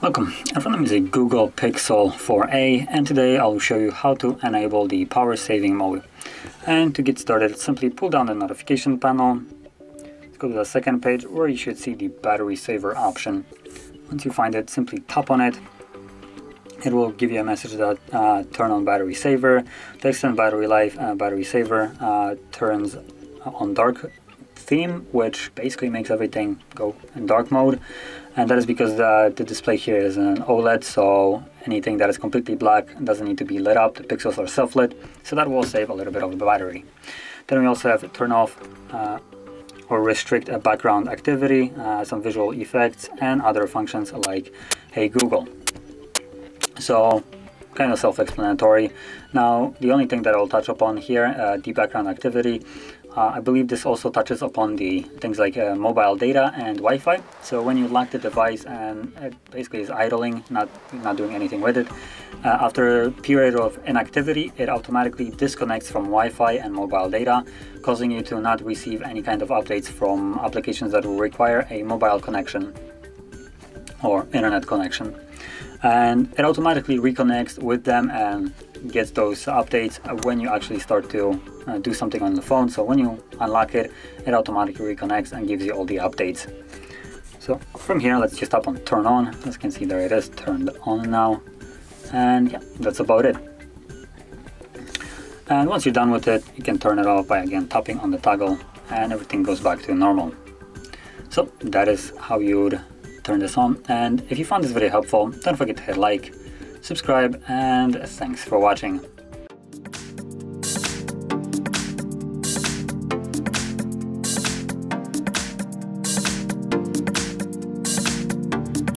Welcome, in front of me is a Google Pixel 4a, and today I'll show you how to enable the power saving mode. And to get started, simply pull down the notification panel, let's go to the second page where you should see the battery saver option. Once you find it, simply tap on it. It will give you a message that turn on battery saver, to extend battery life, battery saver turns on dark theme, which basically makes everything go in dark mode, and that is because the display here is an OLED, so anything that is completely black doesn't need to be lit up. The pixels are self-lit, so that will save a little bit of the battery. Then we also have to turn off or restrict a background activity, some visual effects, and other functions like Hey Google. So kind of self-explanatory. Now the only thing that I'll touch upon here, the background activity, I believe this also touches upon the things like mobile data and Wi-Fi. So when you lock the device and it basically is idling, not doing anything with it, after a period of inactivity it automatically disconnects from Wi-Fi and mobile data, causing you to not receive any kind of updates from applications that will require a mobile connection or internet connection. And it automatically reconnects with them and gets those updates when you actually start to do something on the phone. So when you unlock it, it automatically reconnects and gives you all the updates. So from here, let's just tap on turn on. As you can see, there it is, turned on now. And yeah, that's about it. And once you're done with it, you can turn it off by again tapping on the toggle, and everything goes back to normal. So that is how you would turn this on, and if you found this video helpful, don't forget to hit like, subscribe, and thanks for watching.